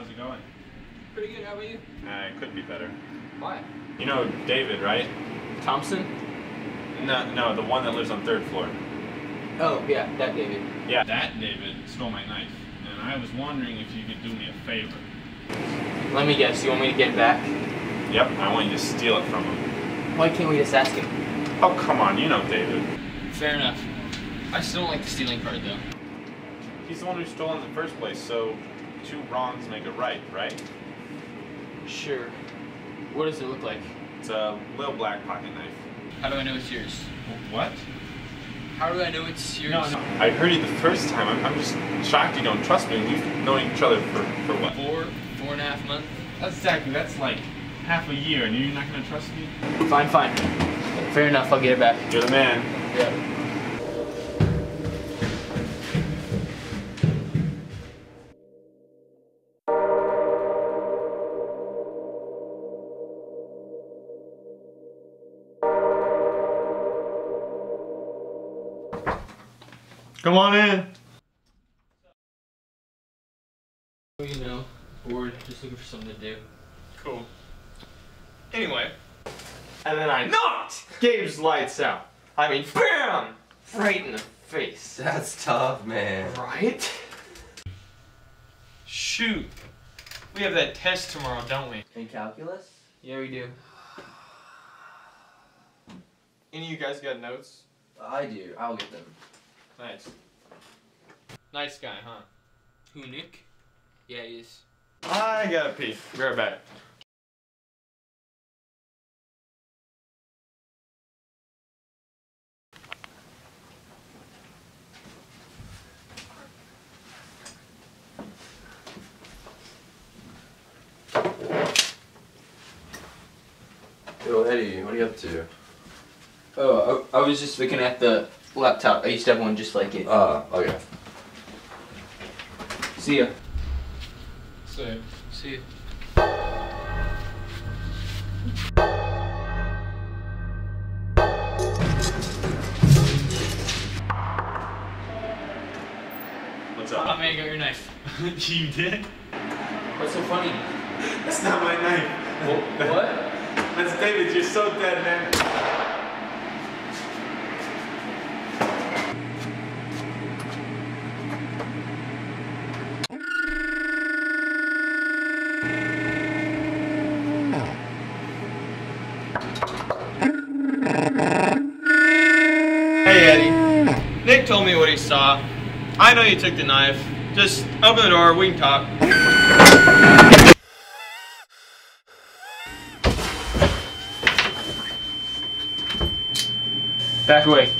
How's it going? Pretty good, how about you? It could be better. Why? You know David, right? Thompson? No, the one that lives on 3rd floor. Oh, yeah, that David. Yeah. That David stole my knife, and I was wondering if you could do me a favor. Let me guess, you want me to get it back? Yep, I want you to steal it from him. Why can't we just ask him? Oh, come on, you know David. Fair enough. I still don't like the stealing part, though. He's the one who stole in the first place, so 2 wrongs make a right, right? Sure. What does it look like? It's a little black pocket knife. How do I know it's yours? What? How do I know it's yours? No, I heard you the first time. I'm just shocked you don't trust me. We've known each other for what? Four and a half months? That's exactly, that's like half a year, and you're not gonna trust me? Fine. Fair enough, I'll get it back. You're the man. Yeah. Come on in. You know, bored, just looking for something to do. Cool. Anyway. And then I knocked Gabe's lights out. I mean, BAM! Right in the face. That's tough, man. Right? Shoot. We have that test tomorrow, don't we? In calculus? Yeah, we do. Any of you guys got notes? I do. I'll get them. Nice. Nice guy, huh? Who, Nick? Yeah, he is. I gotta pee. Be right back. Yo, Eddie, what are you up to? Oh, I was just looking at the laptop. I used to have one just like it. Okay. See ya. See ya. What's up? Oh man, you got your knife. You did? What's so funny? That's not my knife. What? That's David. You're so dead, man. Hey Eddie, Nick told me what he saw. I know you took the knife. Just open the door, we can talk. Back away.